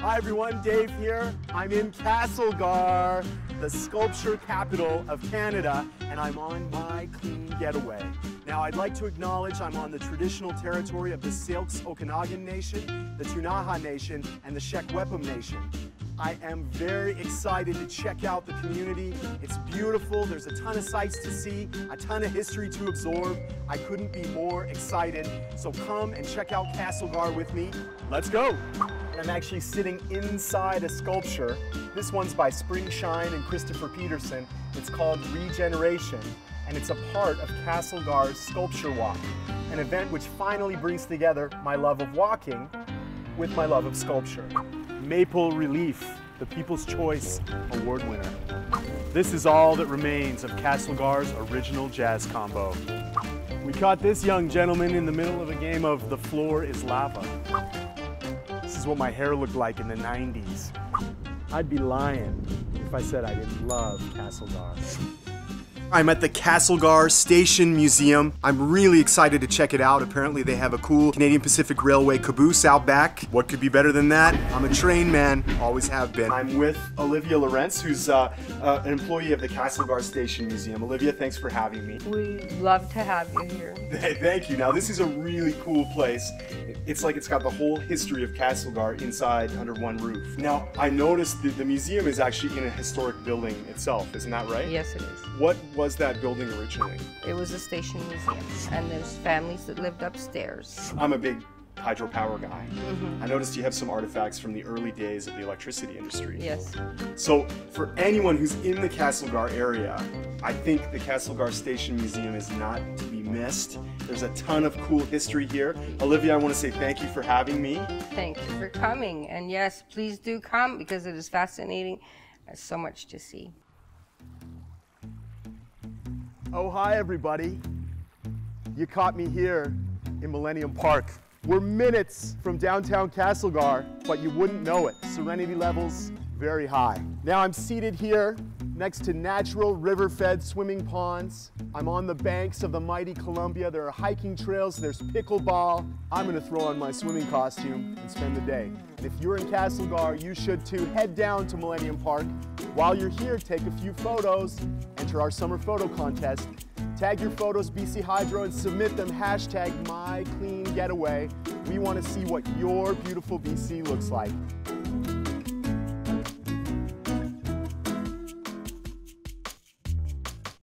Hi everyone, Dave here. I'm in Castlegar, the sculpture capital of Canada, and I'm on my clean getaway. Now I'd like to acknowledge I'm on the traditional territory of the Selks Okanagan Nation, the Tunaha Nation, and the Shekwepam Nation. I am very excited to check out the community. It's beautiful, there's a ton of sights to see, a ton of history to absorb. I couldn't be more excited, so come and check out Castlegar with me. Let's go! I'm actually sitting inside a sculpture. This one's by Springshine and Christopher Peterson. It's called Regeneration, and it's a part of Castlegar's Sculpture Walk, an event which finally brings together my love of walking with my love of sculpture. Maple Relief, the People's Choice Award winner. This is all that remains of Castlegar's original jazz combo. We caught this young gentleman in the middle of a game of The Floor is Lava. This is what my hair looked like in the 90s. I'd be lying if I said I didn't love Castlegar. I'm at the Castlegar Station Museum. I'm really excited to check it out. Apparently they have a cool Canadian Pacific Railway caboose out back. What could be better than that? I'm a train man, always have been. I'm with Olivia Lorenz, who's an employee of the Castlegar Station Museum. Olivia, thanks for having me. We love to have you here. Thank you. Now this is a really cool place. It's like it's got the whole history of Castlegar inside under one roof. Now I noticed that the museum is actually in a historic building itself, isn't that right? Yes, it is. What was that building originally? It was a station museum, and there's families that lived upstairs. I'm a big hydropower guy. I noticed you have some artifacts from the early days of the electricity industry. Yes. So for anyone who's in the Castlegar area, I think the Castlegar Station Museum is not to be missed. There's a ton of cool history here. Olivia, I want to say thank you for having me. Thank you for coming, and yes, please do come because it is fascinating. There's so much to see. Oh, hi everybody. You caught me here in Millennium Park. We're minutes from downtown Castlegar, but you wouldn't know it. Serenity levels, very high. Now I'm seated here next to natural river-fed swimming ponds. I'm on the banks of the mighty Columbia. There are hiking trails, there's pickleball. I'm gonna throw on my swimming costume and spend the day. And if you're in Castlegar, you should too. Head down to Millennium Park. While you're here, take a few photos. Enter our summer photo contest. Tag your photos, BC Hydro, and submit them, #mycleangetaway. We wanna see what your beautiful BC looks like.